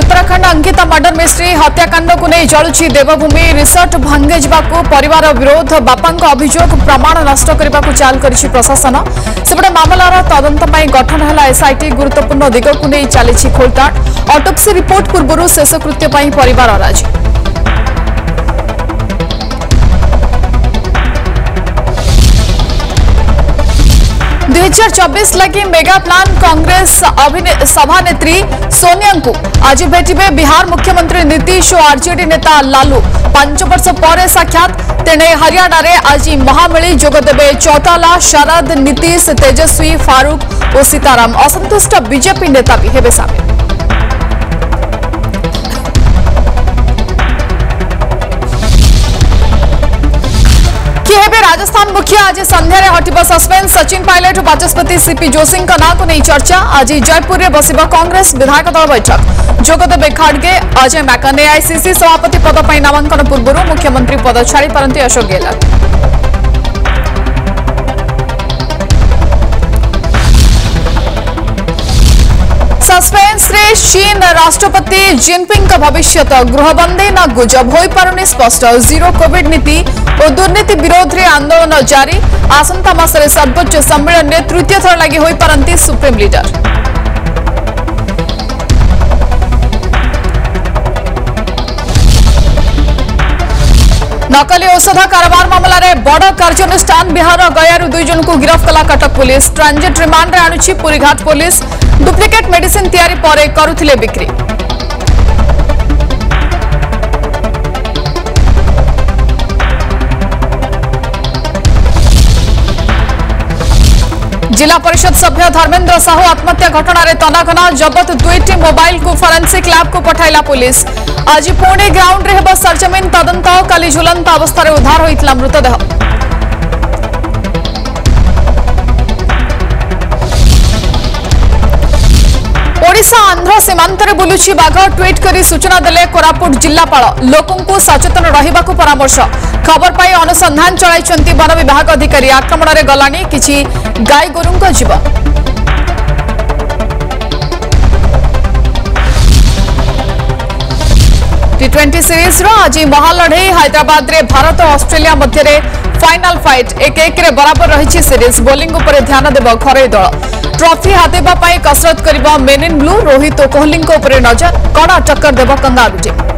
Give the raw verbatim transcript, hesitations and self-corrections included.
Uttarakhand Ankita murder mystery हत्याकांड को नहीं चलुची देवभूमि रिसर्ट भांगे जावाकू परिवार विरोध बापा अभियोग प्रमाण नष्ट करने को चाल कर प्रशासन सेपटे मामलार तदंत गठन है एसआईटी गुरुत्वपूर्ण दिगक नहीं चली खोलताड़ अटोप्सी रिपोर्ट पूर्व शेषकृत्य पर राजी। दो हज़ार चौबीस लगी मेगा प्लान कांग्रेस सभानेत्री सोनिया को आज भेटिबे बिहार मुख्यमंत्री नीतीश और आरजेडी नेता लालू पांच वर्ष पर साक्षात तेणे हरियाणा रे आज महामेली जोगदेवे चौताला शरद नीतीश तेजस्वी फारूक और सीताराम असंतुष्ट बीजेपी नेता भी हेबे सामिल। राजस्थान मुख्य आज संध्यारे हटिब सस्पेन्स सचिन पायलट और बाचस्पति सीपी जोशी नां को नहीं चर्चा आज जयपुर में बसिबा कांग्रेस विधायक दल बैठक जोगदेवे खाड़गे अजय मैकन एआईसीसी सभापति पद पर नामांकन पूर्व मुख्यमंत्री पद छाड़ी पारंती अशोक गहलोत। सस्पेन्स रे चीन राष्ट्रपति जिनपिंग का भविष्य गृहबंदी ना गुजब हो पारुनी स्पष्ट जीरो कोविड नीति और दुर्नीति विरोध रे आंदोलन जारी आसंता मासरे सर्वोच्च सम्मेलन में तृतीय थर लगी हो पारंती सुप्रीम लीडर। नकली औषध कारोबार मामलें बड़ कार्यानुष्ठान बिहार गयारू दुई जन को गिरफ्त कला कटक पुलिस ट्रांजिट रिमांड रे आणुछि पुरीघाट पुलिस डुप्लिकेट मेडिसिन तैयारी परे करुथिले बिक्री। जिला परिषद सभ्य धर्मेन्द्र साहू आत्महत्या घटन तनाघना जबत दुईट मोबाइल को फोरेंसिक लैब को पठाइला पुलिस आज पुणे ग्राउंड रे हेबा सरजमीन तदंत काली झुलंत अवस्था रे उद्धार होइतला मृतदेह। ओडिशा आंध्र सीमांत रे बुलुछि बाघ ट्वीट करी सूचना देले कोरापुट जिल्लापाल लोकंकु सचेतन रहिबाकु परामर्श खबर पाई अनुसंधान चलाइछंती वन विभाग अधिकारी आक्रमण रे गलानी किछि गाय गोरुंक जीव। टी ट्वेंटी सीरीज रो आज महालड़े हैदराबाद रे भारत और ऑस्ट्रेलिया मध्य रे फाइनल फाइट एक एक रे बराबर रही सीरीज बोलिंग उपरे ध्यान देव घरे दल ट्रॉफी हातेबा कसरत करिबा men in blue Rohit Kohli को उपरे नजर कड़ा टक्कर देव कंगारू टीम।